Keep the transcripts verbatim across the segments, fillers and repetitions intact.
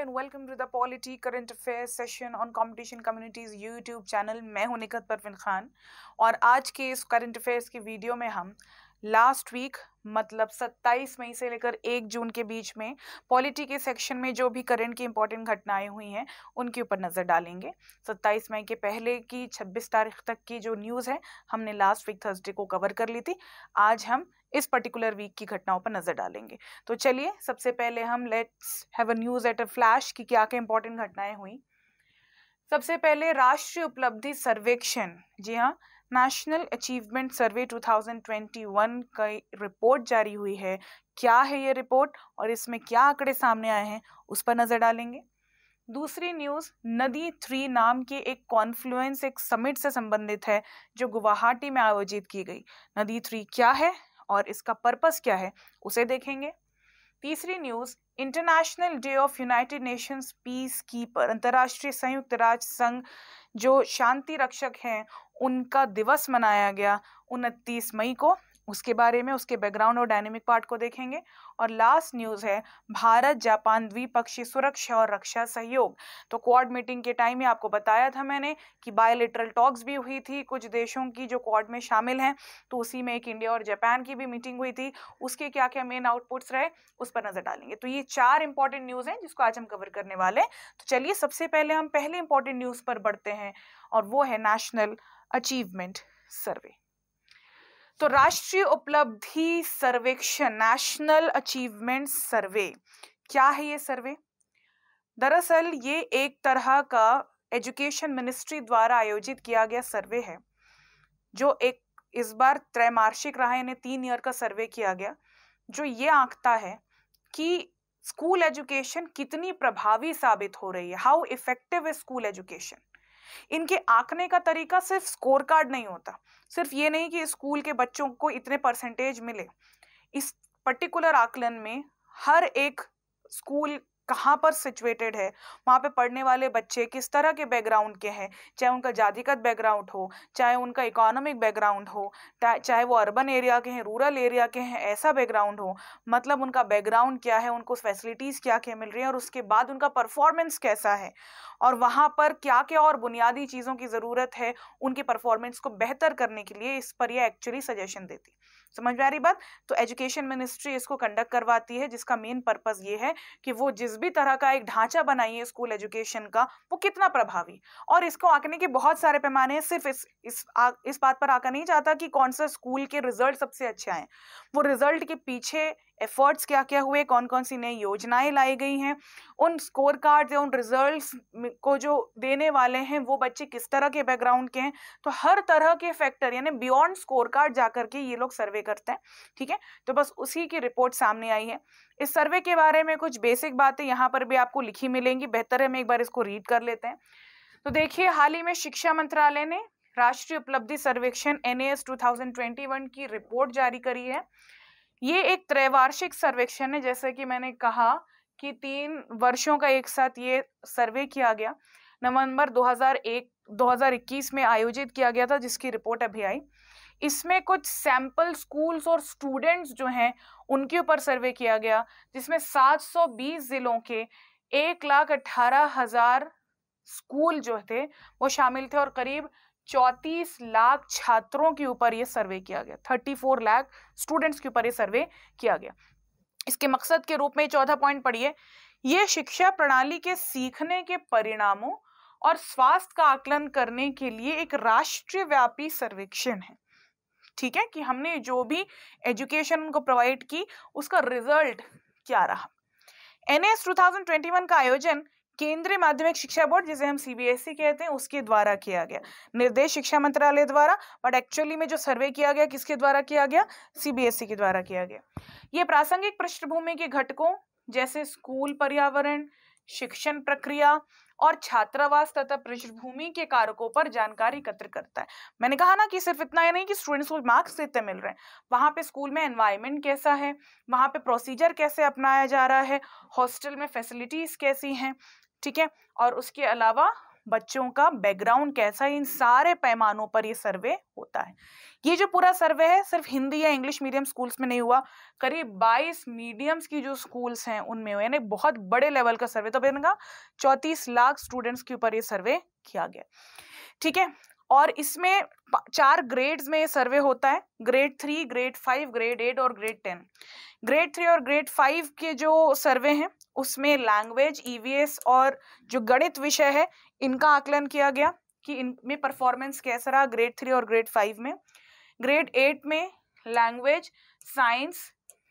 and welcome to the Polity Current Affairs session on Competition Community's YouTube channel। मैं हूँ निकत परवीन खान और आज के इस करंट अफेयर्स की वीडियो में हम लास्ट वीक मतलब सत्ताईस मई से लेकर एक जून के बीच में पॉलिटी के सेक्शन में जो भी करंट की इंपॉर्टेंट घटनाएं हुई हैं उनके ऊपर नज़र डालेंगे। सत्ताईस मई के पहले की छब्बीस तारीख तक की जो न्यूज़ है हमने लास्ट वीक थर्सडे को कवर कर ली थी, आज हम इस पर्टिकुलर वीक की घटनाओं पर नज़र डालेंगे। तो चलिए सबसे पहले हम let's have a news at a flash कि क्या क्या इंपॉर्टेंट घटनाएँ हुई। सबसे पहले राष्ट्रीय उपलब्धि सर्वेक्षण, जी हाँ, नेशनल अचीवमेंट सर्वे दो हज़ार इक्कीस का रिपोर्ट जारी हुई है। क्या है ये रिपोर्ट और इसमें क्या आंकड़े सामने आए हैं उस पर नज़र डालेंगे। दूसरी न्यूज़ नदी थ्री नाम के एक कॉन्फ्लुएंस एक समिट से संबंधित है जो गुवाहाटी में आयोजित की गई। नदी थ्री क्या है और इसका पर्पस क्या है उसे देखेंगे। तीसरी news international day of United Nations piece keeper, अंतर्राष्ट्रीय संयुक्त राज्य संघ जो शांति रक्षक हैं उनका दिवस मनाया गया उनतीस मई को, उसके बारे में उसके बैकग्राउंड और डायनेमिक पार्ट को देखेंगे। और लास्ट न्यूज़ है भारत जापान द्विपक्षीय सुरक्षा और रक्षा सहयोग। तो क्वाड मीटिंग के टाइम में आपको बताया था मैंने कि बायलैटरल टॉक्स भी हुई थी कुछ देशों की जो क्वाड में शामिल हैं, तो उसी में एक इंडिया और जापान की भी मीटिंग हुई थी। उसके क्या क्या मेन आउटपुट्स रहे उस पर नज़र डालेंगे। तो ये चार इंपॉर्टेंट न्यूज़ हैं जिसको आज हम कवर करने वाले हैं। तो चलिए सबसे पहले हम पहले इंपॉर्टेंट न्यूज़ पर बढ़ते हैं और वो है नेशनल अचीवमेंट सर्वे। तो राष्ट्रीय उपलब्धि सर्वेक्षण नेशनल अचीवमेंट सर्वे, क्या है ये सर्वे? दरअसल ये एक तरह का एजुकेशन मिनिस्ट्री द्वारा आयोजित किया गया सर्वे है जो एक इस बार त्रैमासिक रहा, यानी तीन ईयर का सर्वे किया गया, जो ये आंकता है कि स्कूल एजुकेशन कितनी प्रभावी साबित हो रही है। How effective is school education. इनके आंकने का तरीका सिर्फ स्कोर कार्ड नहीं होता, सिर्फ ये नहीं कि स्कूल के बच्चों को इतने परसेंटेज मिले। इस पर्टिकुलर आकलन में हर एक स्कूल कहाँ पर सिचुएटेड है, वहाँ पे पढ़ने वाले बच्चे किस तरह के बैकग्राउंड के हैं, चाहे उनका जातिगत बैकग्राउंड हो, चाहे उनका इकोनॉमिक बैकग्राउंड हो, चाहे वो अर्बन एरिया के हैं, रूरल एरिया के हैं, ऐसा बैकग्राउंड हो, मतलब उनका बैकग्राउंड क्या है, उनको फैसिलिटीज़ क्या क्या मिल रही है और उसके बाद उनका परफॉर्मेंस कैसा है और वहाँ पर क्या क्या और बुनियादी चीज़ों की ज़रूरत है उनके परफॉर्मेंस को बेहतर करने के लिए। इस पर यह एक्चुअली सजेशन देती, समझ में आ रही बात। तो एजुकेशन मिनिस्ट्री इसको कंडक्ट करवाती है जिसका मेन पर्पस ये है कि वो जिस भी तरह का एक ढांचा बनाइए स्कूल एजुकेशन का वो कितना प्रभावी, और इसको आंकने के बहुत सारे पैमाने हैं। सिर्फ इस इस आ, इस बात पर आंका नहीं जाता कि कौन सा स्कूल के रिजल्ट सबसे अच्छे आए, वो रिजल्ट के पीछे एफर्ट्स क्या क्या हुए, कौन कौन सी नई योजनाएं लाई गई हैं, उन स्कोर कार्ड या उन रिजल्ट को जो देने वाले हैं वो बच्चे किस तरह के बैकग्राउंड के हैं। तो हर तरह के फैक्टर यानी बियॉन्ड स्कोर कार्ड जाकर के ये लोग सर्वे करते हैं, ठीक है। तो बस उसी की रिपोर्ट सामने आई है। इस सर्वे के बारे में कुछ बेसिक बातें यहाँ पर भी आपको लिखी मिलेंगी, बेहतर है हम एक बार इसको रीड कर लेते हैं। तो देखिए, हाल ही में शिक्षा मंत्रालय ने राष्ट्रीय उपलब्धि सर्वेक्षण N A S two thousand twenty one की रिपोर्ट जारी करी है। ये एक त्रैवार्षिक सर्वेक्षण है, जैसे कि मैंने कहा कि तीन वर्षों का एक साथ ये सर्वे किया गया। नवंबर दो हज़ार इक्कीस में आयोजित किया गया था जिसकी रिपोर्ट अभी आई। इसमें कुछ सैंपल स्कूल्स और स्टूडेंट्स जो हैं उनके ऊपर सर्वे किया गया जिसमें सात सौ बीस ज़िलों के एक लाख अट्ठारह हज़ार स्कूल जो थे वो शामिल थे और करीब चौंतीस लाख छात्रों के ऊपर ये सर्वे किया गया। चौंतीस लाख स्टूडेंट्स के ऊपर ये सर्वे किया गया। इसके मकसद के रूप में चौथा पॉइंट पढ़िए, ये शिक्षा प्रणाली के सीखने के परिणामों और स्वास्थ्य का आकलन करने के लिए एक राष्ट्रीय व्यापी सर्वेक्षण है, ठीक है, कि हमने जो भी एजुकेशन उनको प्रोवाइड की उसका रिजल्ट क्या रहा। एनएस दो हज़ार इक्कीस का आयोजन केंद्रीय माध्यमिक शिक्षा बोर्ड जिसे हम सीबीएसई कहते हैं उसके द्वारा किया गया, निर्देश शिक्षा मंत्रालय द्वारा, बट एक्चुअली में जो सर्वे किया गया किसके द्वारा किया गया, सीबीएसई के द्वारा किया गया। ये प्रासंगिक पृष्ठभूमि के घटकों जैसे स्कूल पर्यावरण, शिक्षण प्रक्रिया और छात्रावास तथा पृष्ठभूमि के कारकों पर जानकारी एकत्र करता है। मैंने कहा ना कि सिर्फ इतना ही नहीं कि स्टूडेंट्स को मार्क्स कितने मिल रहे हैं, वहाँ पे स्कूल में एनवायरनमेंट कैसा है, वहाँ पे प्रोसीजर कैसे अपनाया जा रहा है, हॉस्टल में फैसिलिटीज़ कैसी हैं, ठीक है, और उसके अलावा बच्चों का बैकग्राउंड कैसा है, इन सारे पैमानों पर ये सर्वे होता है। ये जो पूरा सर्वे है सिर्फ हिंदी या इंग्लिश मीडियम स्कूल्स में नहीं हुआ, करीब बाईस मीडियम्स की जो स्कूल्स हैं उनमें हुआ, यानी बहुत बड़े लेवल का सर्वे। तो मैंने कहा चौंतीस लाख स्टूडेंट्स के ऊपर ये सर्वे किया गया, ठीक है। और इसमें चार ग्रेड्स में ये सर्वे होता है, grade three, grade five, grade eight और ग्रेड टेन। ग्रेड थ्री और ग्रेड फाइव के जो सर्वे हैं उसमें लैंग्वेज, ईवीएस और जो गणित विषय है इनका आकलन किया गया कि इनमें परफॉर्मेंस कैसा रहा ग्रेड थ्री और ग्रेड फाइव में। ग्रेड एट में लैंग्वेज, साइंस,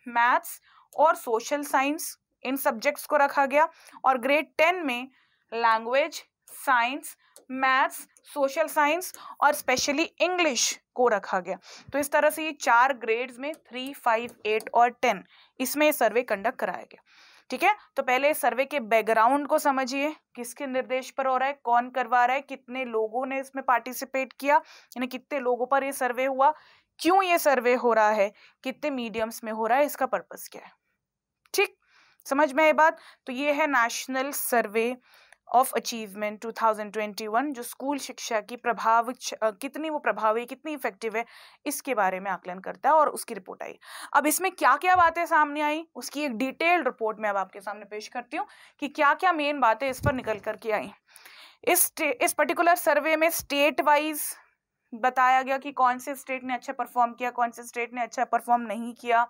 मैथ्स और सोशल साइंस, इन सब्जेक्ट्स को रखा गया। और ग्रेड टेन में language, science, maths, social science और स्पेशली इंग्लिश को रखा गया। तो इस तरह से ये चार ग्रेड्स में थ्री, फाइव, एट और टेन इसमें सर्वे कंडक्ट कराया गया, ठीक है। तो पहले सर्वे के बैकग्राउंड को समझिए, किसके निर्देश पर हो रहा है, कौन करवा रहा है, कितने लोगों ने इसमें पार्टिसिपेट किया, यानी कितने लोगों पर ये सर्वे हुआ, क्यों ये सर्वे हो रहा है, कितने मीडियम्स में हो रहा है, इसका पर्पस क्या है, ठीक समझ में आई बात। तो ये है नेशनल सर्वे ऑफ अचीवमेंट दो हज़ार इक्कीस, जो स्कूल शिक्षा की प्रभाव कितनी वो प्रभावी कितनी इफेक्टिव है इसके बारे में आकलन करता है और उसकी रिपोर्ट आई। अब इसमें क्या क्या बातें सामने आई उसकी एक डिटेल्ड रिपोर्ट मैं अब आपके सामने पेश करती हूँ कि क्या क्या मेन बातें इस पर निकल कर के आई। इस इस पर्टिकुलर सर्वे में स्टेट वाइज बताया गया कि कौन से स्टेट ने अच्छा परफॉर्म किया, कौन से स्टेट ने अच्छा परफॉर्म नहीं किया।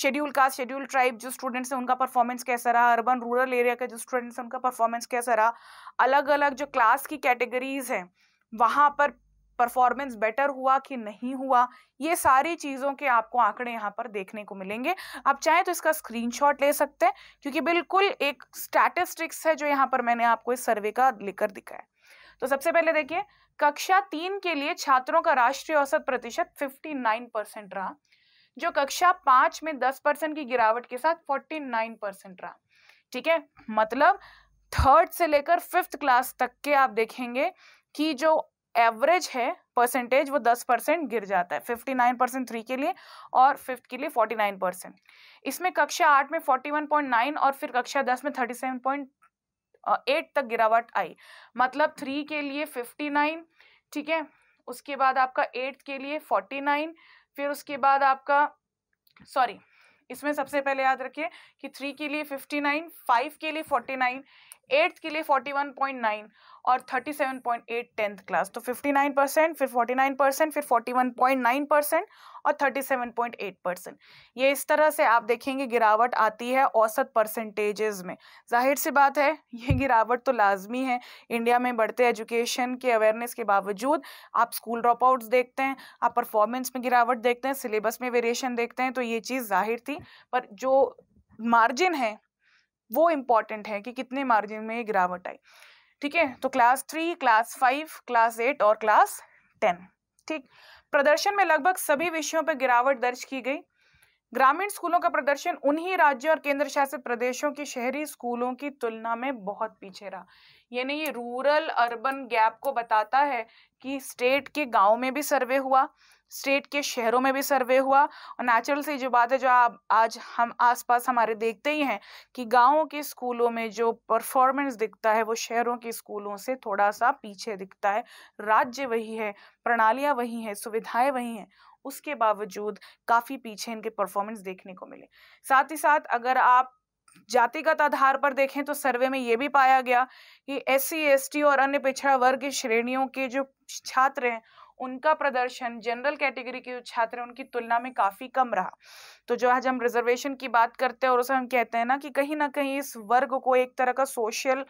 शेड्यूल कास्ट, शेड्यूल ट्राइब जो स्टूडेंट्स हैं उनका परफॉर्मेंस कैसा रहा, अर्बन रूरल एरिया के जो स्टूडेंट्स हैं उनका परफॉर्मेंस कैसा रहा, अलग अलग जो क्लास की कैटेगरीज हैं वहाँ पर परफॉर्मेंस बेटर हुआ कि नहीं हुआ, ये सारी चीज़ों के आपको आंकड़े यहाँ पर देखने को मिलेंगे। आप चाहें तो इसका स्क्रीनशॉट ले सकते हैं क्योंकि बिल्कुल एक स्टैटिस्टिक्स है जो यहाँ पर मैंने आपको इस सर्वे का लेकर दिखाया। तो सबसे पहले देखिए, कक्षा तीन के लिए छात्रों का राष्ट्रीय औसत प्रतिशत फिफ्टी नाइन परसेंट रहा, जो कक्षा पाँच में दस परसेंट की गिरावट के साथ उनचास परसेंट रहा, ठीक है। मतलब थर्ड से लेकर फिफ्थ क्लास तक के आप देखेंगे कि जो एवरेज है परसेंटेज वो दस परसेंट गिर जाता है, उनसठ परसेंट थ्री के लिए और फिफ्थ के लिए उनचास परसेंट। इसमें कक्षा आठ में इकतालीस पॉइंट नौ और फिर कक्षा दस में सैंतीस पॉइंट आठ तक गिरावट आई। मतलब थ्री के लिए उनसठ, ठीक है, उसके बाद आपका एट के लिए उनचास, फिर उसके बाद आपका सॉरी इसमें सबसे पहले याद रखिए कि थ्री के लिए उनसठ, फाइव के लिए उनचास, एट के लिए इकतालीस पॉइंट नौ और सैंतीस पॉइंट आठ टेंथ क्लास। तो उनसठ परसेंट, फिर उनचास परसेंट, फिर इकतालीस पॉइंट नौ परसेंट और सैंतीस पॉइंट आठ परसेंट, ये इस तरह से आप देखेंगे गिरावट आती है औसत परसेंटेजेस में। जाहिर सी बात है ये गिरावट तो लाजमी है, इंडिया में बढ़ते एजुकेशन के अवेयरनेस के बावजूद आप स्कूल ड्रॉप आउट्स देखते हैं, आप परफॉर्मेंस में गिरावट देखते हैं, सिलेबस में वेरिएशन देखते हैं, तो ये चीज़ जाहिर थी। पर जो मार्जिन है वो इम्पॉर्टेंट है कि कितने मार्जिन में गिरावट आई, ठीक है। तो class three, class five, class eight और क्लास टेन, ठीक। प्रदर्शन में लगभग सभी विषयों पर गिरावट दर्ज की गई। ग्रामीण स्कूलों का प्रदर्शन उन्हीं राज्यों और केंद्र शासित प्रदेशों की शहरी स्कूलों की तुलना में बहुत पीछे रहा, यानी ये रूरल अर्बन गैप को बताता है कि स्टेट के गाँव में भी सर्वे हुआ, स्टेट के शहरों में भी सर्वे हुआ। और नेचुरल से जो बात है जो आप आज हम आसपास हमारे देखते ही हैं कि गाँव के स्कूलों में जो परफॉर्मेंस दिखता है वो शहरों के स्कूलों से थोड़ा सा पीछे दिखता है। राज्य वही है, प्रणालियाँ वही हैं, सुविधाएं वही हैं, उसके बावजूद काफ़ी पीछे इनके परफॉर्मेंस देखने को मिले। साथ ही साथ अगर आप जातिगत आधार पर देखें तो सर्वे में ये भी पाया गया कि एस सी, एस टी और अन्य पिछड़ा वर्ग की श्रेणियों के जो छात्र हैं उनका प्रदर्शन जनरल कैटेगरी के जो छात्र हैं उनकी तुलना में काफ़ी कम रहा। तो जो आज हम रिजर्वेशन की बात करते हैं और उसे हम कहते हैं ना कि कहीं ना कहीं इस वर्ग को एक तरह का सोशल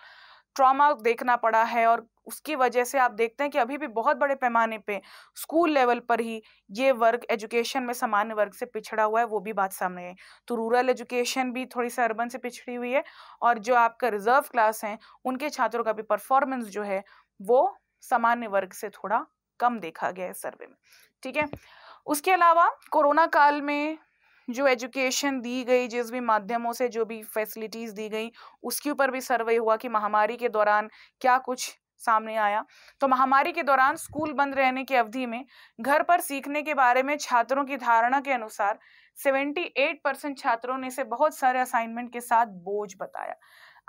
ट्रॉमा देखना पड़ा है और उसकी वजह से आप देखते हैं कि अभी भी बहुत बड़े पैमाने पे स्कूल लेवल पर ही ये वर्ग एजुकेशन में सामान्य वर्ग से पिछड़ा हुआ है, वो भी बात सामने आई। तो रूरल एजुकेशन भी थोड़ी सी अर्बन से पिछड़ी हुई है और जो आपका रिजर्व क्लास हैं उनके छात्रों का भी परफॉर्मेंस जो है वो सामान्य वर्ग से थोड़ा कम देखा गया है सर्वे में, ठीक है। उसके अलावा कोरोना काल में जो एजुकेशन दी गई, जिस भी माध्यमों से जो भी फैसिलिटीज़ दी गई, उसके ऊपर भी सर्वे हुआ कि महामारी के दौरान क्या कुछ सामने आया। तो महामारी के दौरान स्कूल बंद रहने की अवधि में घर पर सीखने के बारे में छात्रों की धारणा के अनुसार अठहत्तर परसेंट छात्रों ने इसे बहुत सारे असाइनमेंट के साथ बोझ बताया।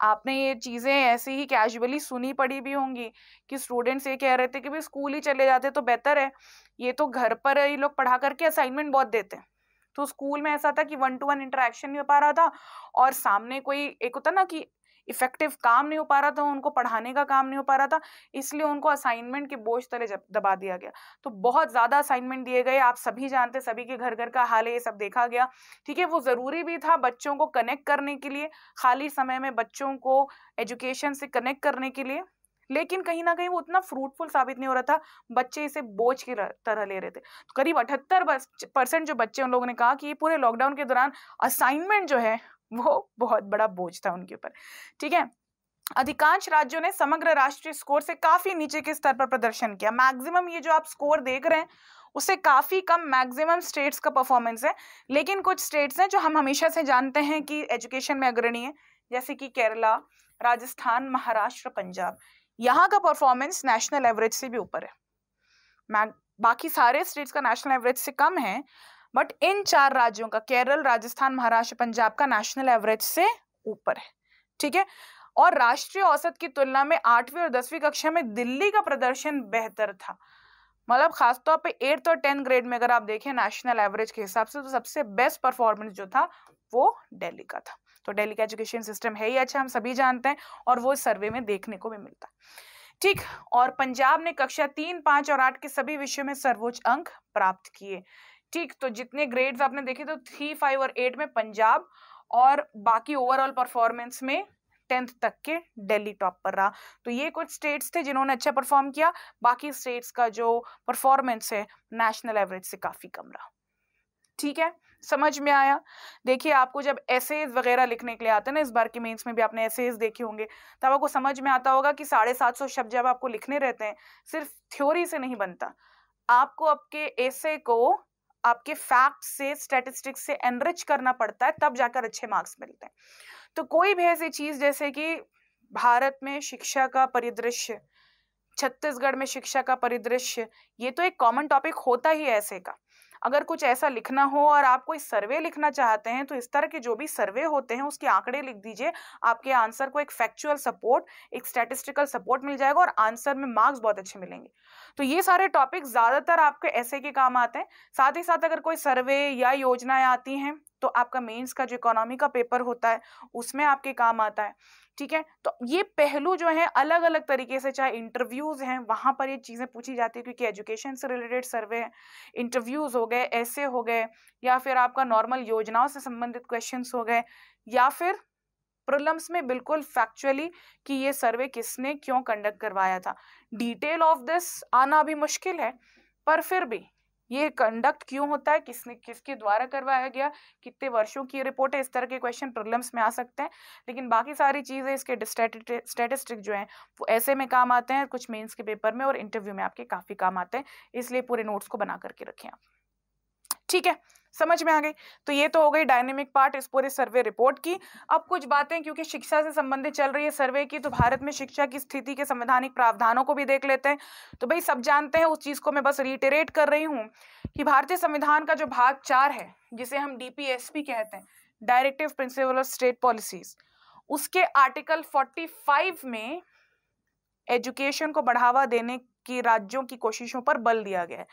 आपने ये चीज़ें ऐसी ही कैजुअली सुनी पड़ी भी होंगी कि स्टूडेंट्स ये कह रहे थे कि भाई स्कूल ही चले जाते तो बेहतर है, ये तो घर पर ये लोग पढ़ा करके असाइनमेंट बहुत देते हैं। तो स्कूल में ऐसा था कि वन टू वन इंटरेक्शन नहीं हो पा रहा था और सामने कोई एक होता ना कि इफेक्टिव काम नहीं हो पा रहा था, उनको पढ़ाने का काम नहीं हो पा रहा था, इसलिए उनको असाइनमेंट के बोझ तले दबा दिया गया। तो बहुत ज़्यादा असाइनमेंट दिए गए, आप सभी जानते हैं, सभी के घर घर का हाल है, ये सब देखा गया। ठीक है, वो ज़रूरी भी था बच्चों को कनेक्ट करने के लिए, खाली समय में बच्चों को एजुकेशन से कनेक्ट करने के लिए, लेकिन कहीं ना कहीं वो उतना फ्रूटफुल साबित नहीं हो रहा था, बच्चे इसे बोझ की तरह ले रहे थे। तो करीब अठहत्तर परसेंट जो बच्चे, उन लोगों ने कहा कि ये पूरे लॉकडाउन के दौरान असाइनमेंट जो है वो बहुत बड़ा बोझ था उनके ऊपर। ठीक है, अधिकांश राज्यों ने समग्र राष्ट्रीय स्कोर से काफी नीचे के स्तर पर प्रदर्शन किया। मैक्सिमम ये जो आप स्कोर देख रहे हैं उससे काफ़ी कम मैक्सिमम स्टेट्स का परफॉर्मेंस है, लेकिन कुछ स्टेट्स हैं जो हम हमेशा से जानते हैं कि एजुकेशन में अग्रणी है, जैसे कि केरला, राजस्थान, महाराष्ट्र, पंजाब। यहाँ का परफॉर्मेंस नेशनल एवरेज से भी ऊपर है। बाकी सारे स्टेट्स का नेशनल एवरेज से कम है, बट इन चार राज्यों का, केरल, राजस्थान, महाराष्ट्र, पंजाब का नेशनल एवरेज से ऊपर है। ठीक है, और राष्ट्रीय औसत की तुलना में आठवीं और दसवीं कक्षा में दिल्ली का प्रदर्शन बेहतर था। मतलब खासतौर पे एट्थ और टेंथ ग्रेड में अगर आप देखें नेशनल एवरेज के हिसाब से, तो सबसे बेस्ट परफॉर्मेंस जो था वो दिल्ली का था। तो दिल्ली का एजुकेशन सिस्टम है ही अच्छा, हम सभी जानते हैं, और वो सर्वे में देखने को भी मिलता है। ठीक, और पंजाब ने कक्षा तीन, पाँच और आठ के सभी विषयों में सर्वोच्च अंक प्राप्त किए। ठीक, तो जितने ग्रेड्स आपने देखे तो थ्री, फाइव और एट में पंजाब, और बाकी ओवरऑल परफॉर्मेंस में टेंथ तक के दिल्ली टॉप पर रहा। तो ये कुछ स्टेट्स थे जिन्होंने अच्छा परफॉर्म किया, बाकी स्टेट्स का जो परफॉर्मेंस है नेशनल एवरेज से काफ़ी कम रहा। ठीक है, समझ में आया। देखिए, आपको जब एसेज वगैरह लिखने के लिए आते हैं ना, इस बार के मेंस में भी आपने एसेज देखे होंगे, तब आपको समझ में आता होगा कि साढ़े सात सौ शब्द जब आपको लिखने रहते हैं, सिर्फ थ्योरी से नहीं बनता, आपको आपके एसे को आपके फैक्ट से, स्टैटिस्टिक्स से एनरिच करना पड़ता है, तब जाकर अच्छे मार्क्स मिलते हैं। तो कोई भी ऐसी चीज़, जैसे कि भारत में शिक्षा का परिदृश्य, छत्तीसगढ़ में शिक्षा का परिदृश्य, ये तो एक कॉमन टॉपिक होता ही है ऐसे का। अगर कुछ ऐसा लिखना हो और आप कोई सर्वे लिखना चाहते हैं, तो इस तरह के जो भी सर्वे होते हैं उसके आंकड़े लिख दीजिए, आपके आंसर को एक फैक्चुअल सपोर्ट, एक स्टैटिस्टिकल सपोर्ट मिल जाएगा और आंसर में मार्क्स बहुत अच्छे मिलेंगे। तो ये सारे टॉपिक ज़्यादातर आपके ऐसे के काम आते हैं। साथ ही साथ अगर कोई सर्वे या योजनाएँ आती हैं तो आपका मेंस का जो इकोनॉमी का पेपर होता है उसमें आपके काम आता है। ठीक है, तो ये पहलू जो है अलग अलग तरीके से, चाहे इंटरव्यूज़ हैं वहाँ पर ये चीज़ें पूछी जाती है, क्योंकि एजुकेशन से रिलेटेड सर्वे है, इंटरव्यूज़ हो गए, ऐसे हो गए, या फिर आपका नॉर्मल योजनाओं से संबंधित क्वेश्चंस हो गए, या फिर प्रिलिम्स में बिल्कुल फैक्चुअली कि ये सर्वे किसने क्यों कंडक्ट करवाया था। डिटेल ऑफ दिस आना भी मुश्किल है, पर फिर भी ये कंडक्ट क्यों होता है, किसने किसके द्वारा करवाया गया, कितने वर्षों की रिपोर्ट है, इस तरह के क्वेश्चन प्रिलिम्स में आ सकते हैं। लेकिन बाकी सारी चीज़ें, इसके स्टैटिस्टिक जो हैं वो ऐसे में काम आते हैं, कुछ मेंस के पेपर में और इंटरव्यू में आपके काफ़ी काम आते हैं, इसलिए पूरे नोट्स को बना करके रखें आप। ठीक है, समझ में आ गई। तो ये तो हो गई डायनेमिक पार्ट इस पूरे सर्वे रिपोर्ट की। अब कुछ बातें, क्योंकि शिक्षा से संबंधित चल रही है सर्वे की, तो भारत में शिक्षा की स्थिति के संवैधानिक प्रावधानों को भी देख लेते हैं। तो भाई सब जानते हैं उस चीज़ को, मैं बस रिटरेट कर रही हूँ कि भारतीय संविधान का जो भाग चार है, जिसे हम डी पी एस पी कहते हैं, directive principle of state policies, उसके आर्टिकल फोर्टी फाइव में एजुकेशन को बढ़ावा देने कि राज्यों की कोशिशों पर बल दिया गया है।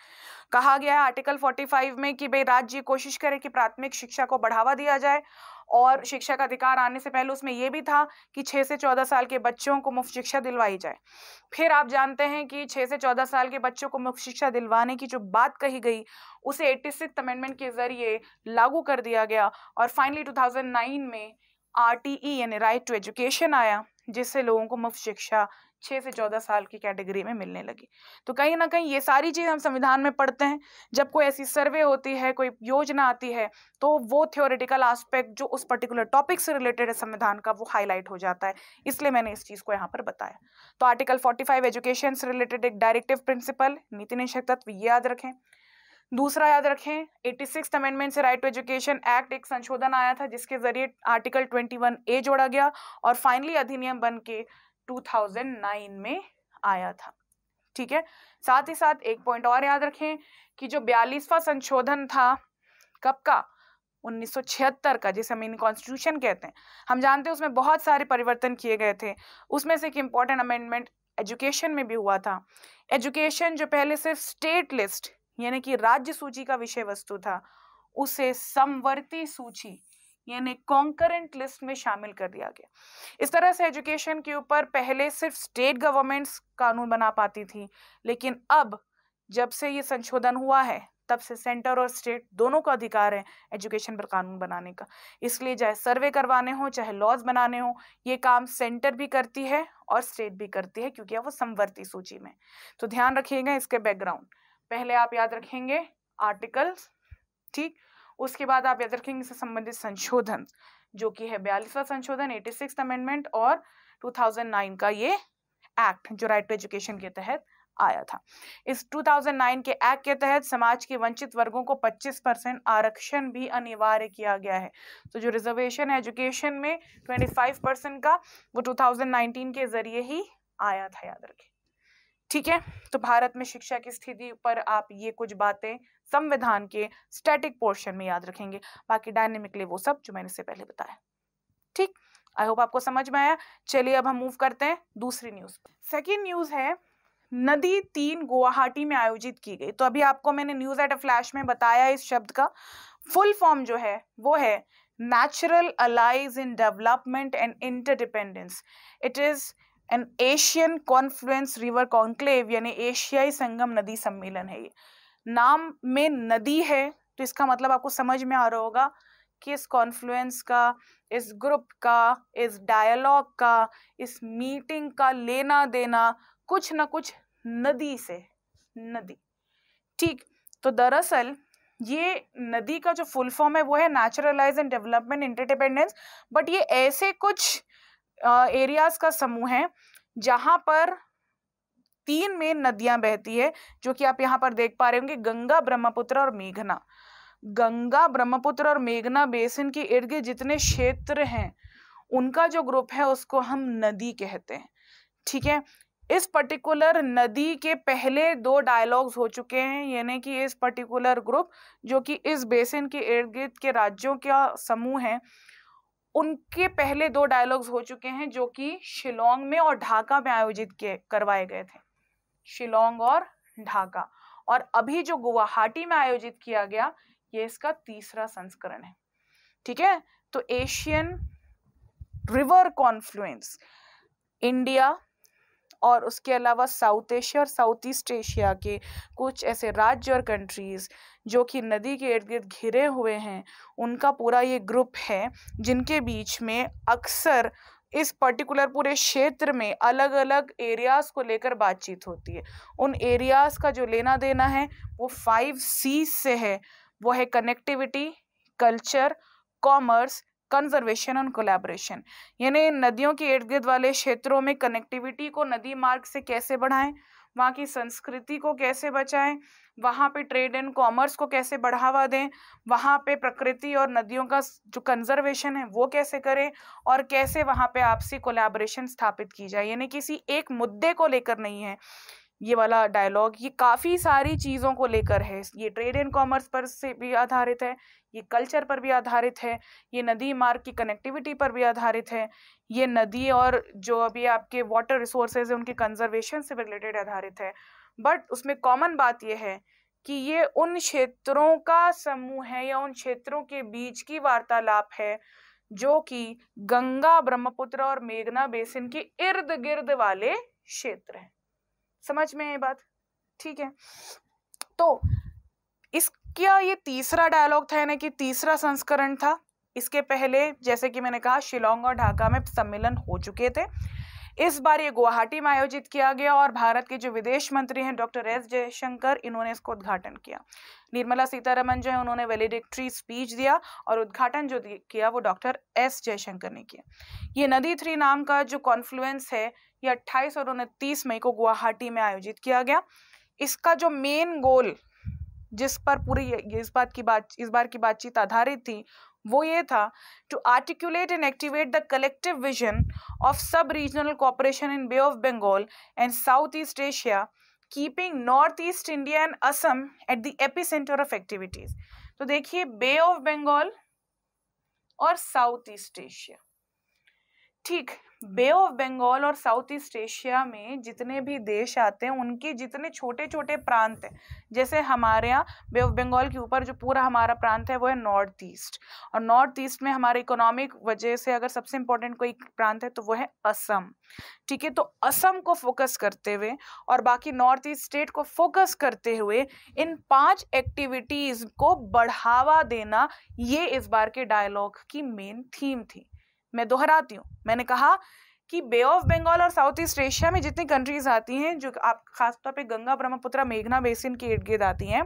कहा गया है आर्टिकल फोर्टी फाइव में कि भाई राज्य कोशिश करें कि प्राथमिक शिक्षा को बढ़ावा दिया जाए, और शिक्षा का अधिकार आने से पहले उसमें यह भी था कि छः से चौदह साल के बच्चों को मुफ्त शिक्षा दिलवाई जाए। फिर आप जानते हैं कि छः से चौदह साल के बच्चों को मुफ्त शिक्षा दिलवाने की जो बात कही गई उसे छियासी अमेंडमेंट के जरिए लागू कर दिया गया, और फाइनली टू थाउजेंड नाइन में आर टी ई यानी राइट टू एजुकेशन आया, जिससे लोगों को मुफ्त शिक्षा छः से चौदह साल की कैटेगरी में मिलने लगी। तो कहीं ना कहीं ये सारी चीज़ हम संविधान में पढ़ते हैं। जब कोई ऐसी सर्वे होती है, कोई योजना आती है, तो वो थियोरेटिकल आस्पेक्ट जो उस पर्टिकुलर टॉपिक से रिलेटेड है संविधान का, वो हाईलाइट हो जाता है, इसलिए मैंने इस चीज़ को यहाँ पर बताया। तो आर्टिकल फोर्टी फाइव एजुकेशन से रिलेटेड एक डायरेक्टिव प्रिंसिपल, नीति निषेक तत्व, ये याद रखें। दूसरा याद रखें, एट्टी सिक्स अमेंडमेंट से राइट टू एजुकेशन एक्ट एक संशोधन आया था, जिसके जरिए आर्टिकल ट्वेंटी वन ए जोड़ा गया और फाइनली अधिनियम बन के टू थाउजेंड नाइन में आया था। ठीक है, साथ ही साथ एक पॉइंट और याद रखें कि जो बयालीसवां संशोधन था, कब का, उन्नीस सौ छिहत्तर का, जिसे हम इन कॉन्स्टिट्यूशन कहते हैं, हम जानते हैं उसमें बहुत सारे परिवर्तन किए गए थे। उसमें से एक इम्पॉर्टेंट अमेंडमेंट एजुकेशन में भी हुआ था। एजुकेशन जो पहले सिर्फ स्टेट लिस्ट यानी कि राज्य सूची का विषय वस्तु था, उसे समवर्ती सूची यानी कॉन्करेंट लिस्ट में शामिल कर दिया गया। इस तरह से एजुकेशन के ऊपर पहले सिर्फ स्टेट गवर्नमेंट्स कानून बना पाती थी, लेकिन अब जब से ये संशोधन हुआ है तब से सेंटर और स्टेट दोनों का अधिकार है एजुकेशन पर कानून बनाने का। इसलिए चाहे सर्वे करवाने हो, चाहे लॉज बनाने हो, ये काम सेंटर भी करती है और स्टेट भी करती है, क्योंकि वो समवर्ती सूची में। तो ध्यान रखिएगा इसके बैकग्राउंड, पहले आप याद रखेंगे आर्टिकल्स, ठीक, उसके बाद आप याद रखेंगे इससे संबंधित संशोधन, जो कि है बयालीसवां संशोधन, एटी सिक्स अमेंडमेंट, और टू थाउजेंड नाइन का ये एक्ट जो राइट टू एजुकेशन के तहत आया था। इस दो हज़ार नौ के एक्ट के तहत समाज के वंचित वर्गों को पच्चीस परसेंट आरक्षण भी अनिवार्य किया गया है। तो जो रिजर्वेशन है एजुकेशन में पच्चीस परसेंट का, वो दो हज़ार उन्नीस के जरिए ही आया था, याद रखें, ठीक है। तो भारत में शिक्षा की स्थिति पर आप ये कुछ बातें संविधान के स्टैटिक पोर्शन में याद रखेंगे, बाकी डायनेमिकली वो सब जो मैंने इससे पहले बताया, ठीक। आई होप आपको समझ में आया। चलिए अब हम मूव करते हैं दूसरी न्यूज। सेकेंड न्यूज है नदी तीन गुवाहाटी में आयोजित की गई। तो अभी आपको मैंने न्यूज एट अ फ्लैश में बताया, इस शब्द का फुल फॉर्म जो है वो है natural allies in development and interdependence. It is an Asian confluence river conclave यानी एशियाई संगम नदी सम्मेलन है। ये नाम में नदी है तो इसका मतलब आपको समझ में आ रहा होगा कि इस कॉन्फ्लुएंस का, इस ग्रुप का, इस डायलॉग का, इस मीटिंग का लेना देना कुछ ना कुछ नदी से, नदी, ठीक। तो दरअसल ये नदी का जो फुल फॉर्म है वो है natural allies and development interdependence, but ये ऐसे कुछ एरियाज का समूह है जहाँ पर तीन मेन नदियां बहती है, जो कि आप यहाँ पर देख पा रहे होंगे, गंगा, ब्रह्मपुत्र और मेघना। गंगा, ब्रह्मपुत्र और मेघना बेसिन के इर्द गिर्द जितने क्षेत्र हैं उनका जो ग्रुप है उसको हम नदी कहते हैं, ठीक है। इस पर्टिकुलर नदी के पहले दो डायलॉग्स हो चुके हैं, यानी कि इस पर्टिकुलर ग्रुप जो कि इस बेसिन के इर्द गिर्द के राज्यों का समूह है, उनके पहले दो डायलॉग्स हो चुके हैं, जो कि शिलोंग में और ढाका में आयोजित किए करवाए गए थे, शिलोंग और ढाका। और अभी जो गुवाहाटी में आयोजित किया गया ये इसका तीसरा संस्करण है, ठीक है। तो एशियन रिवर कॉन्फ्लुएंस, इंडिया और उसके अलावा साउथ एशिया और साउथ ईस्ट एशिया के कुछ ऐसे राज्य और कंट्रीज़ जो कि नदी के इर्द गिर्द घिरे हुए हैं, उनका पूरा ये ग्रुप है, जिनके बीच में अक्सर इस पर्टिकुलर पूरे क्षेत्र में अलग अलग एरियाज़ को लेकर बातचीत होती है। उन एरियाज़ का जो लेना देना है वो फाइव सीज से है, वो है कनेक्टिविटी, कल्चर, कॉमर्स, कंजर्वेशन और कोलैबोरेशन। यानी नदियों के इर्द गिर्द वाले क्षेत्रों में कनेक्टिविटी को नदी मार्ग से कैसे बढ़ाएं, वहाँ की संस्कृति को कैसे बचाएं, वहाँ पे ट्रेड एंड कॉमर्स को कैसे बढ़ावा दें, वहाँ पे प्रकृति और नदियों का जो कंजर्वेशन है वो कैसे करें, और कैसे वहाँ पे आपसी कोलैबोरेशन स्थापित की जाए। यानी किसी एक मुद्दे को लेकर नहीं है ये वाला डायलॉग, ये काफ़ी सारी चीज़ों को लेकर है। ये ट्रेड एंड कॉमर्स पर से भी आधारित है, ये कल्चर पर भी आधारित है, ये नदी मार्ग की कनेक्टिविटी पर भी आधारित है, ये नदी और जो अभी आपके वाटर रिसोर्सेज हैं उनके कंजर्वेशन से रिलेटेड आधारित है। बट उसमें कॉमन बात यह है कि ये उन क्षेत्रों का समूह है या उन क्षेत्रों के बीच की वार्तालाप है जो कि गंगा, ब्रह्मपुत्र और मेघना बेसिन के इर्द गिर्द वाले क्षेत्र हैं। समझ में ये बात, ठीक है। तो इसका ये तीसरा डायलॉग था, यानी कि तीसरा संस्करण था। इसके पहले जैसे कि मैंने कहा शिलोंग और ढाका में सम्मेलन हो चुके थे, इस बार ये गुवाहाटी में आयोजित किया गया और भारत के जो विदेश मंत्री हैं डॉक्टर एस जयशंकर, इन्होंने इसको उद्घाटन किया। निर्मला सीतारमन जो है उन्होंने वेलिडिक्ट्री स्पीच दिया और उद्घाटन जो किया वो डॉक्टर एस जयशंकर ने किया। ये नदी थ्री नाम का जो कॉन्फ्लुएंस है ये अट्ठाईस और उनतीस मई को गुवाहाटी में आयोजित किया गया। इसका जो मेन गोल जिस पर पूरी इस बात की बात इस बार की बातचीत आधारित थी वो ये था to articulate and activate the collective vision of सब regional cooperation in bay of Bengal and South East Asia, keeping North East India and Assam at the epicentre of activities. तो देखिए, बे ऑफ बंगाल और साउथ ईस्ट एशिया। ठीक, बे of Bengal और South East Asia में जितने भी देश आते हैं उनके जितने छोटे छोटे प्रांत हैं, जैसे हमारे यहाँ बे ऑफ बंगाल के ऊपर जो पूरा हमारा प्रांत है वो है नॉर्थ ईस्ट, और नॉर्थ ईस्ट में हमारे इकोनॉमिक वजह से अगर सबसे इम्पोर्टेंट कोई प्रांत है तो वो है असम। ठीक है, तो असम को फोकस करते हुए और बाकी नॉर्थ ईस्ट स्टेट को फोकस करते हुए इन पाँच एक्टिविटीज़ को बढ़ावा देना, ये इस बार के डायलॉग की मेन थीम थी। मैं दोहराती हूँ, मैंने कहा कि बे ऑफ बंगाल और साउथ ईस्ट एशिया में जितनी कंट्रीज आती हैं जो आप खासतौर पे गंगा ब्रह्मपुत्र मेघना बेसिन के इर्द गिर्द आती हैं,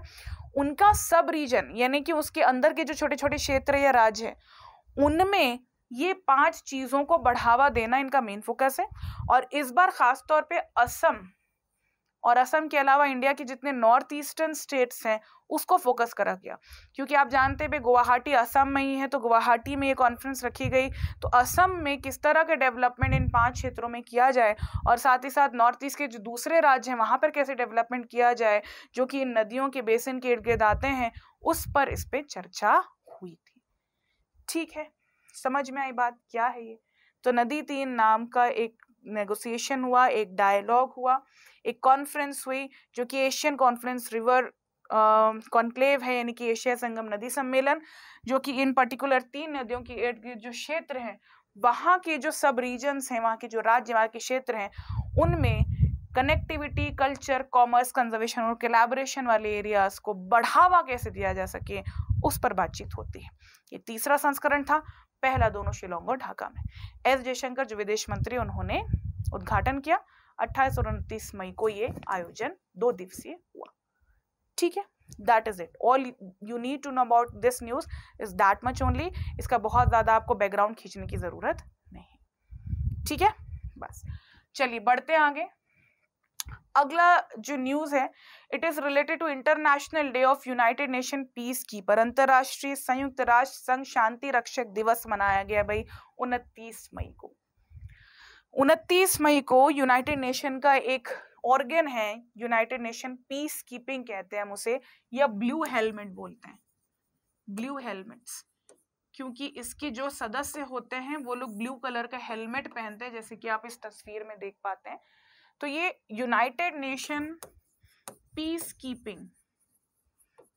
उनका सब रीजन यानी कि उसके अंदर के जो छोटे छोटे क्षेत्र या राज्य हैं उनमें ये पांच चीज़ों को बढ़ावा देना इनका मेन फोकस है। और इस बार ख़ासतौर पर असम और असम के अलावा इंडिया के जितने नॉर्थ ईस्टर्न स्टेट्स हैं उसको फोकस करा गया, क्योंकि आप जानते हैं गुवाहाटी असम में ही है, तो गुवाहाटी में ये कॉन्फ्रेंस रखी गई। तो असम में किस तरह के डेवलपमेंट इन पांच क्षेत्रों में किया जाए और साथ ही साथ नॉर्थ ईस्ट के जो दूसरे राज्य हैं वहाँ पर कैसे डेवलपमेंट किया जाए जो कि इन नदियों के बेसिन के इर्द गिर्द आते हैं, उस पर इस पर चर्चा हुई थी। ठीक है, समझ में आई बात क्या है ये? तो नदी तीन नाम का एक नेगोशिएशन हुआ, एक डायलॉग हुआ, एक कॉन्फ्रेंस हुई जो कि एशियन कॉन्फ्रेंस रिवर कॉन्क्लेव है, यानी कि एशिया संगम नदी सम्मेलन, जो कि इन पर्टिकुलर तीन नदियों के इर्द गिर्द जो क्षेत्र हैं वहाँ के जो सब रीजन्स हैं, वहाँ के जो राज्य, वहाँ के क्षेत्र हैं उनमें कनेक्टिविटी, कल्चर, कॉमर्स, कंजर्वेशन और कोलैबोरेशन वाले एरियाज को बढ़ावा कैसे दिया जा सके उस पर बातचीत होती है। ये तीसरा संस्करण था, पहला दोनों शिलोंग और ढाका में। एस जयशंकर जो विदेश मंत्री, उन्होंने उद्घाटन किया। अट्ठाईस और उनतीस मई को ये आयोजन दो दिवसीय हुआ। ठीक है, that is it, all you need to know about this news is that much only. इसका बहुत ज्यादा आपको बैकग्राउंड खींचने की जरूरत नहीं। ठीक है, बस चलिए बढ़ते आगे। अगला जो न्यूज़ है it is related to international day of United nation piece keeper. अंतर्राष्ट्रीय संयुक्त राष्ट्र संघ शांति रक्षक दिवस मनाया गया भाई उनतीस मई को। उनतीस मई को यूनाइटेड नेशन का एक ऑर्गन है, यूनाइटेड नेशन पीस कीपिंग कहते हैं हम उसे, या ब्लू हेलमेट बोलते हैं, ब्लू हेलमेट्स, क्योंकि इसके जो सदस्य होते हैं वो लोग ब्लू कलर का हेलमेट पहनते हैं, जैसे कि आप इस तस्वीर में देख पाते हैं। तो ये यूनाइटेड नेशन पीस कीपिंग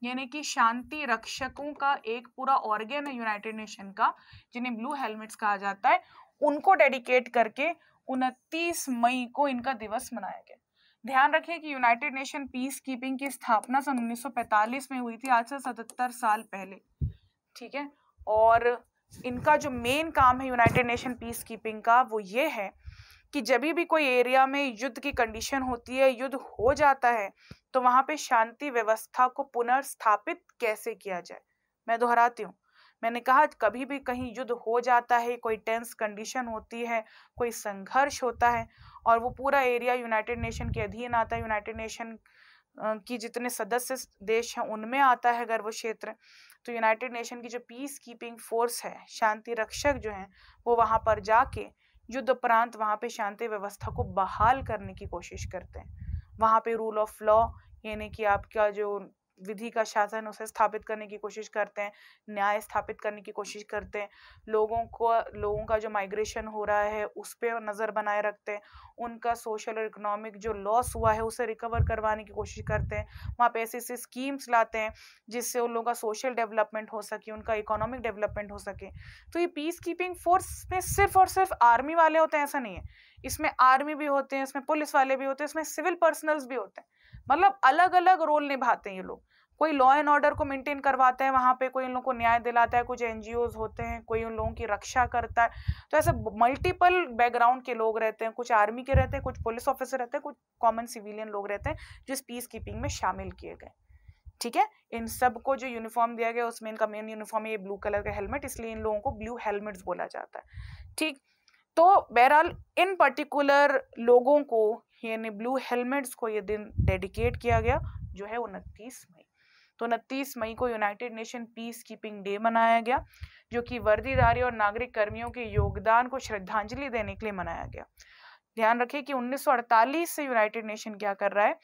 यानी कि शांति रक्षकों का एक पूरा ऑर्गन है यूनाइटेड नेशन का, जिन्हें ब्लू हेलमेट्स कहा जाता है, उनको डेडिकेट करके उनतीस मई को इनका दिवस मनाया गया। ध्यान रखें कि यूनाइटेड नेशन पीस कीपिंग की स्थापना सन उन्नीस सौ पैंतालीस में हुई थी, आज से सतहत्तर साल पहले। ठीक है, और इनका जो मेन काम है यूनाइटेड नेशन पीस कीपिंग का वो ये है कि जब भी कोई एरिया में युद्ध की कंडीशन होती है, युद्ध हो जाता है, तो वहाँ पे शांति व्यवस्था को पुनर्स्थापित कैसे किया जाए। मैं दोहराती हूँ, मैंने कहा कभी भी कहीं युद्ध हो जाता है, कोई टेंस कंडीशन होती है, कोई संघर्ष होता है, और वो पूरा एरिया यूनाइटेड नेशन के अधीन आता है, यूनाइटेड नेशन की जितने सदस्य देश हैं उनमें आता है अगर वो क्षेत्र, तो यूनाइटेड नेशन की जो पीस कीपिंग फोर्स है, शांति रक्षक जो हैं, वो वहाँ पर जाके युद्ध प्रांत वहाँ पे शांति व्यवस्था को बहाल करने की कोशिश करते हैं। वहाँ पे रूल ऑफ लॉ यानी कि आपका जो विधि का शासन, उसे स्थापित करने की कोशिश करते हैं, न्याय स्थापित करने की कोशिश करते हैं, लोगों को, लोगों का जो माइग्रेशन हो रहा है उस पर नज़र बनाए रखते हैं, उनका सोशल और इकोनॉमिक जो लॉस हुआ है उसे रिकवर करवाने की कोशिश करते हैं। वहाँ पे ऐसी ऐसी स्कीम्स लाते हैं जिससे उन लोगों का सोशल डेवलपमेंट हो सके, उनका इकोनॉमिक डेवलपमेंट हो सके। तो ये पीस कीपिंग फोर्स में सिर्फ और सिर्फ आर्मी वाले होते हैं, ऐसा नहीं है, इसमें आर्मी भी होते हैं, इसमें पुलिस वाले भी होते हैं, इसमें सिविल पर्सनल्स भी होते हैं, मतलब अलग अलग रोल निभाते हैं ये लोग। कोई लॉ एंड ऑर्डर को मेंटेन करवाता है वहाँ पे, कोई उन लोगों को न्याय दिलाता है, कुछ एनजीओज होते हैं, कोई उन लोगों की रक्षा करता है। तो ऐसे मल्टीपल बैकग्राउंड के लोग रहते हैं, कुछ आर्मी के रहते हैं, कुछ पुलिस ऑफिसर रहते हैं, कुछ कॉमन सिविलियन लोग रहते हैं जो इस पीस कीपिंग में शामिल किए गए। ठीक है, इन सब को जो यूनिफॉर्म दिया गया उसमें इनका मेन यूनिफॉर्म है ये ब्लू कलर का हेलमेट, इसलिए इन लोगों को ब्लू हेलमेट्स बोला जाता है। ठीक, तो बहरहाल इन पर्टिकुलर लोगों को यानी ब्लू हेलमेट्स को ये दिन डेडिकेट किया गया जो है उनतीस मई। तो उनतीस मई को United nation peace keeping day मनाया गया, जो कि वर्दीधारी और नागरिक कर्मियों के योगदान को श्रद्धांजलि देने के लिए मनाया गया। ध्यान रखें कि उन्नीस सौ अड़तालीस से यूनाइटेड नेशन क्या कर रहा है,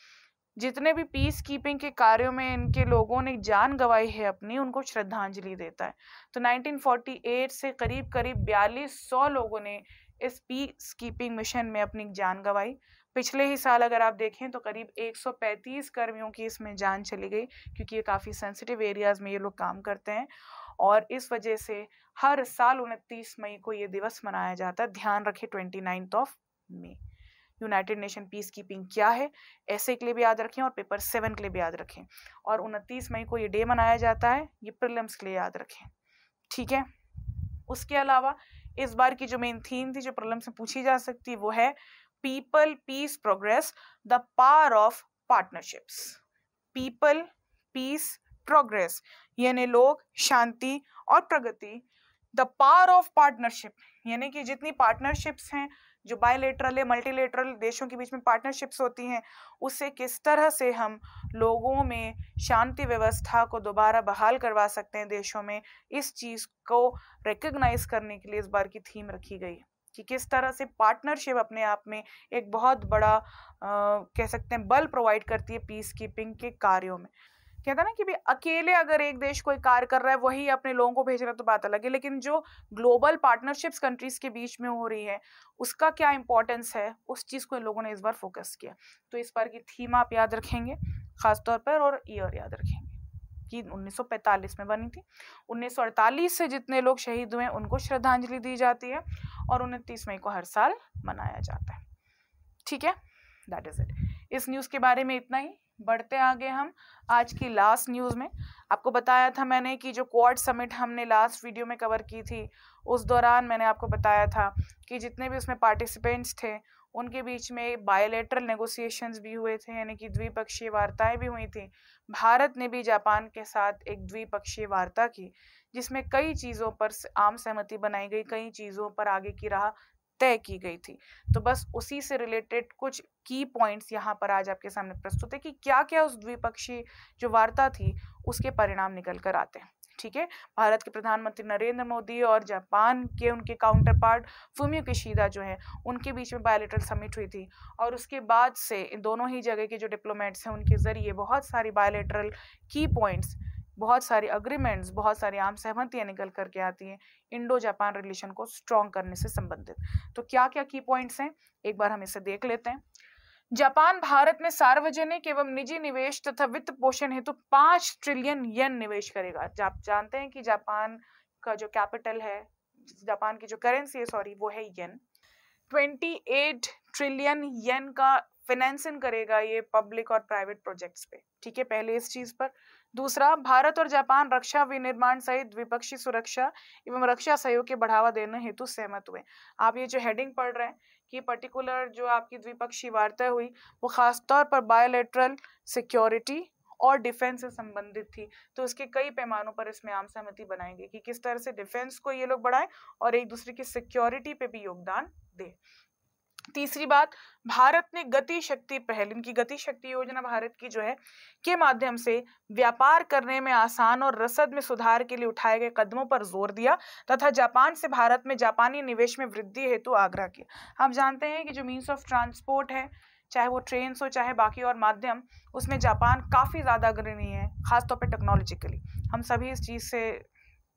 जितने भी पीस कीपिंग के कार्यों में इनके लोगों ने जान गंवाई है अपनी, उनको श्रद्धांजलि देता है। तो उन्नीस सौ अड़तालीस से करीब करीब बयालीस सौ लोगों ने इस पीस कीपिंग मिशन में अपनी जान गंवाई। पिछले ही साल अगर आप देखें तो करीब एक सौ पैंतीस कर्मियों की इसमें जान चली गई, क्योंकि ये काफ़ी सेंसिटिव एरियाज़ में ये लोग काम करते हैं और इस वजह से हर साल उनतीस मई को ये दिवस मनाया जाता है। ध्यान रखें उनतीस of May. United nation peace keeping क्या है ऐसे के लिए भी याद रखें और पेपर सेवन के लिए भी याद रखें, और उनतीस मई को ये डे मनाया जाता है, ये प्रीलिम्स के लिए याद रखें, ठीक है। उसके अलावा इस बार की जो मेन थीम थी जो प्रीलिम्स में पूछी जा सकती वो है people peace progress the power of partnerships. People peace progress यानी लोग, शांति और प्रगति, द पावर ऑफ पार्टनरशिप यानी कि जितनी पार्टनरशिप्स हैं जो बायलेटरल है, मल्टीलेटरल देशों के बीच में पार्टनरशिप्स होती हैं, उससे किस तरह से हम लोगों में शांति व्यवस्था को दोबारा बहाल करवा सकते हैं देशों में, इस चीज़ को रिकग्नाइज करने के लिए इस बार की थीम रखी गई है कि किस तरह से पार्टनरशिप अपने आप में एक बहुत बड़ा आ, कह सकते हैं बल प्रोवाइड करती है पीस कीपिंग के कार्यों में। कहता है ना कि भी अकेले अगर एक देश कोई कार्य कर रहा है वही अपने लोगों को भेज रहा है तो बात अलग है, लेकिन जो ग्लोबल पार्टनरशिप्स कंट्रीज के बीच में हो रही है उसका क्या इंपॉर्टेंस है, उस चीज़ को इन लोगों ने इस बार फोकस किया। तो इस बार की थीम आप याद रखेंगे ख़ासतौर पर, और ईयर याद रखेंगे कि उन्नीस सौ पैंतालीस में बनी थी। उन्नीस सौ अड़तालीस से जितने लोग शहीद हुए उनको श्रद्धांजलि दी जाती है और उनतीस मई को हर साल मनाया जाता है, ठीक है। दैट इज़ इट, इस न्यूज़ के बारे में इतना ही। बढ़ते आगे हम आज की लास्ट न्यूज़ में। आपको बताया था मैंने कि जो क्वाड समिट हमने लास्ट वीडियो में कवर की थी, उस दौरान मैंने आपको बताया था कि जितने भी उसमें पार्टिसिपेंट्स थे उनके बीच में बायलैटरल नेगोशिएशंस भी हुए थे, यानी कि द्विपक्षीय वार्ताएं भी हुई थी। भारत ने भी जापान के साथ एक द्विपक्षीय वार्ता की जिसमें कई चीज़ों पर आम सहमति बनाई गई, कई चीज़ों पर आगे की राह तय की गई थी। तो बस उसी से रिलेटेड कुछ की पॉइंट्स यहाँ पर आज आपके सामने प्रस्तुत है कि क्या क्या उस द्विपक्षीय जो वार्ता थी उसके परिणाम निकल कर आते हैं, ठीक है। भारत के प्रधानमंत्री नरेंद्र मोदी और जापान के उनके काउंटर पार्ट फुमियो किशिदा जो है उनके बीच में बायलैटरल समिट हुई थी, और उसके बाद से इन दोनों ही जगह के जो डिप्लोमेट्स हैं उनके ज़रिए बहुत सारी बायलैटरल की पॉइंट्स, बहुत सारे अग्रीमेंट्स, बहुत सारी आम सहमतियाँ निकल करके आती हैं इंडो जापान रिलेशन को स्ट्रॉन्ग करने से संबंधित। तो क्या क्या की पॉइंट्स हैं एक बार हम इसे देख लेते हैं। जापान भारत में सार्वजनिक एवं निजी निवेश तथा वित्त पोषण हेतु तो पाँच ट्रिलियन येन निवेश करेगा। आप जानते हैं कि जापान का जो कैपिटल है, जापान की जो करेंसी है सॉरी वो है येन। अट्ठाईस ट्रिलियन येन का फिनेंसिंग करेगा ये पब्लिक और प्राइवेट प्रोजेक्ट्स पे, ठीक है, पहले इस चीज़ पर। दूसरा, भारत और जापान रक्षा विनिर्माण सहित द्विपक्षीय सुरक्षा एवं रक्षा सहयोग के बढ़ावा देने हेतु सहमत हुए। आप ये जो हेडिंग पढ़ रहे हैं कि पर्टिकुलर जो आपकी द्विपक्षीय वार्ता हुई वो खासतौर पर बायोलेटरल सिक्योरिटी और डिफेंस से संबंधित थी, तो उसके कई पैमानों पर इसमें आम सहमति बनाई गई कि किस तरह से डिफेंस को ये लोग बढ़ाएं और एक दूसरे की सिक्योरिटी पे भी योगदान दें। तीसरी बात, भारत ने गति शक्ति पहल, इनकी गति शक्ति योजना भारत की जो है के माध्यम से व्यापार करने में आसान और रसद में सुधार के लिए उठाए गए कदमों पर जोर दिया तथा जापान से भारत में जापानी निवेश में वृद्धि हेतु आग्रह किया। आप जानते हैं कि जो मीन्स ऑफ ट्रांसपोर्ट है, चाहे वो ट्रेन हो चाहे बाकी और माध्यम, उसमें जापान काफ़ी ज़्यादा अग्रणी है, खासतौर पर टेक्नोलॉजिकली। हम सभी इस चीज़ से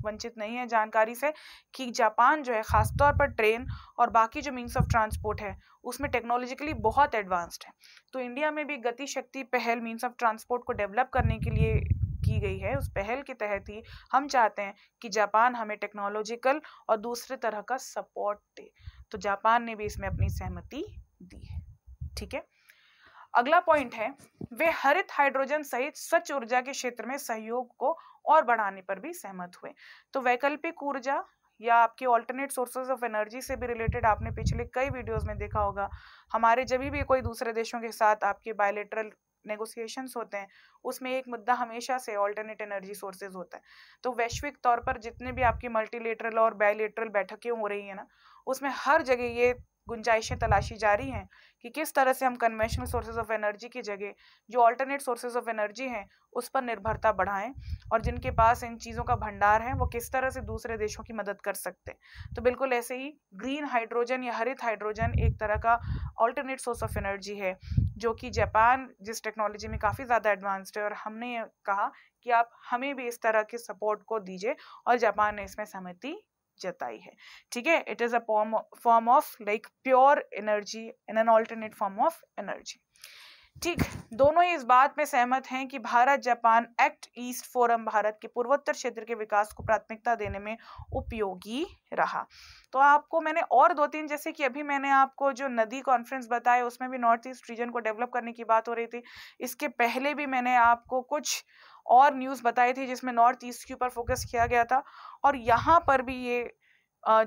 वंचित नहीं है जानकारी से कि जापान जो है ख़ासतौर पर ट्रेन और बाकी जो मीन्स ऑफ ट्रांसपोर्ट है उसमें टेक्नोलॉजिकली बहुत एडवांस्ड है। तो इंडिया में भी गति शक्ति पहल मीन्स ऑफ ट्रांसपोर्ट को डेवलप करने के लिए की गई है। उस पहल के तहत ही हम चाहते हैं कि जापान हमें टेक्नोलॉजिकल और दूसरे तरह का सपोर्ट दे, तो जापान ने भी इसमें अपनी सहमति दी है, ठीक है। अगला पॉइंट है, वे हरित हाइड्रोजन सहित स्वच्छ ऊर्जा के क्षेत्र में सहयोग को और बढ़ाने पर भी सहमत हुए। तो वैकल्पिक ऊर्जा या आपके ऑल्टरनेट सोर्सेज ऑफ एनर्जी से भी रिलेटेड आपने पिछले कई वीडियोस में देखा होगा, हमारे जब भी कोई दूसरे देशों के साथ आपके बायलैटरल नेगोशिएशंस होते हैं उसमें एक मुद्दा हमेशा से ऑल्टरनेट एनर्जी सोर्सेज होता है। तो वैश्विक तौर पर जितने भी आपकी मल्टीलेटरल और बायलैटरल बैठकें हो रही हैं ना, उसमें हर जगह ये गुंजाइशें तलाशी जा रही हैं कि किस तरह से हम कन्वेंशनल सोर्सेज ऑफ एनर्जी की जगह जो अल्टरनेट सोर्सेज ऑफ एनर्जी हैं उस पर निर्भरता बढ़ाएं, और जिनके पास इन चीज़ों का भंडार है वो किस तरह से दूसरे देशों की मदद कर सकते हैं। तो बिल्कुल ऐसे ही ग्रीन हाइड्रोजन या हरित हाइड्रोजन एक तरह का अल्टरनेट सोर्स ऑफ एनर्जी है जो कि जापान जिस टेक्नोलॉजी में काफ़ी ज़्यादा एडवांस्ड है, और हमने कहा कि आप हमें भी इस तरह के सपोर्ट को दीजिए, और जापान ने इसमें सहमति जताई है। ठीक है, it is a form form of like pure energy in an alternate form of energy. ठीक, दोनों ही इस बात में सहमत हैं कि Bharat Japan act east forum Bharat के पूर्वोत्तर क्षेत्र के विकास को प्राथमिकता देने में उपयोगी रहा। तो आपको मैंने और दो तीन, जैसे कि अभी मैंने आपको जो नदी कॉन्फ्रेंस बताए उसमें भी नॉर्थ ईस्ट रीजन को डेवलप करने की बात हो रही थी। इसके पहले भी मैंने आपको कुछ और न्यूज़ बताई थी जिसमें नॉर्थ ईस्ट के ऊपर फोकस किया गया था, और यहाँ पर भी ये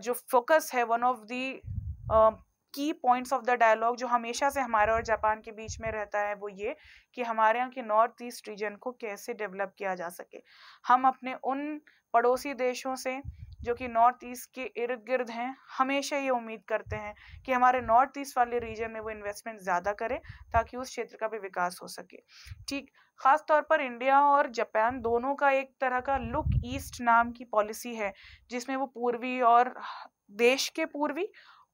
जो फोकस है वन ऑफ दी की पॉइंट्स ऑफ द डायलॉग जो हमेशा से हमारे और जापान के बीच में रहता है वो ये कि हमारे यहाँ के नॉर्थ ईस्ट रीजन को कैसे डेवलप किया जा सके। हम अपने उन पड़ोसी देशों से जो कि नॉर्थ ईस्ट के इर्द गिर्द हैं हमेशा ये उम्मीद करते हैं कि हमारे नॉर्थ ईस्ट वाले रीजन में वो इन्वेस्टमेंट ज़्यादा करें ताकि उस क्षेत्र का भी विकास हो सके। ठीक, ख़ास तौर पर इंडिया और जापान दोनों का एक तरह का लुक ईस्ट नाम की पॉलिसी है जिसमें वो पूर्वी और देश के पूर्वी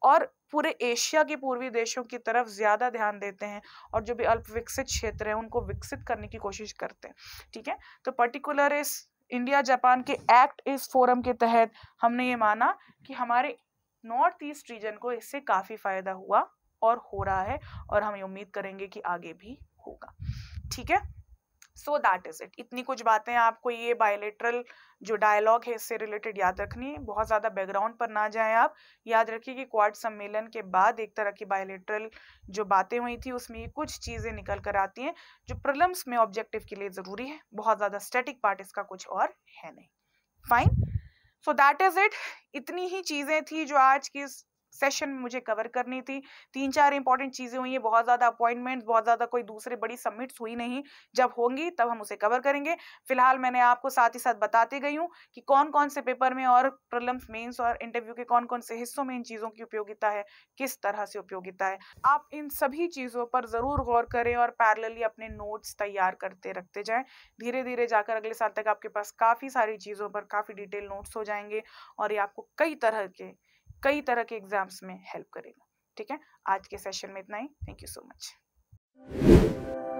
और पूरे एशिया के पूर्वी देशों की तरफ ज़्यादा ध्यान देते हैं, और जो भी अल्पविकसित क्षेत्र हैं उनको विकसित करने की कोशिश करते हैं। ठीक है, तो पर्टिकुलर इस इंडिया जापान के एक्ट इस फोरम के तहत हमने ये माना कि हमारे नॉर्थ ईस्ट रीजन को इससे काफ़ी फ़ायदा हुआ और हो रहा है, और हम ये उम्मीद करेंगे कि आगे भी होगा। ठीक है, सो दैट इज़ इट। इतनी कुछ बातें आपको ये बायलेटरल जो डायलॉग है इससे रिलेटेड याद रखनी है। बहुत ज़्यादा बैकग्राउंड पर ना जाएं आप। याद रखिए कि क्वाड सम्मेलन के बाद एक तरह की बायलेटरल जो बातें हुई थी उसमें ये कुछ चीज़ें निकल कर आती हैं जो प्रलम्स में ऑब्जेक्टिव के लिए ज़रूरी है। बहुत ज़्यादा स्टैटिक पार्ट इसका कुछ और है नहीं। Fine, so that is it. इतनी ही चीज़ें थी जो आज की सेशन में मुझे कवर करनी थी। तीन चार इंपॉर्टेंट चीज़ें हुई हैं, बहुत ज़्यादा अपॉइंटमेंट्स, बहुत ज़्यादा कोई दूसरे बड़ी समिट्स हुई नहीं। जब होंगी तब हम उसे कवर करेंगे। फिलहाल मैंने आपको साथ ही साथ बताते गई हूँ कि कौन कौन से पेपर में और प्रॉब्लम्स मेंस और इंटरव्यू के कौन कौन से हिस्सों में इन चीज़ों की उपयोगिता है, किस तरह से उपयोगिता है। आप इन सभी चीज़ों पर ज़रूर गौर करें और पैरेलली अपने नोट्स तैयार करते रखते जाएँ। धीरे धीरे जाकर अगले साल तक आपके पास काफ़ी सारी चीज़ों पर काफ़ी डिटेल नोट्स हो जाएंगे, और ये आपको कई तरह के कई तरह के एग्जाम्स में हेल्प करेगा। ठीक है, आज के सेशन में इतना ही। Thank you so much.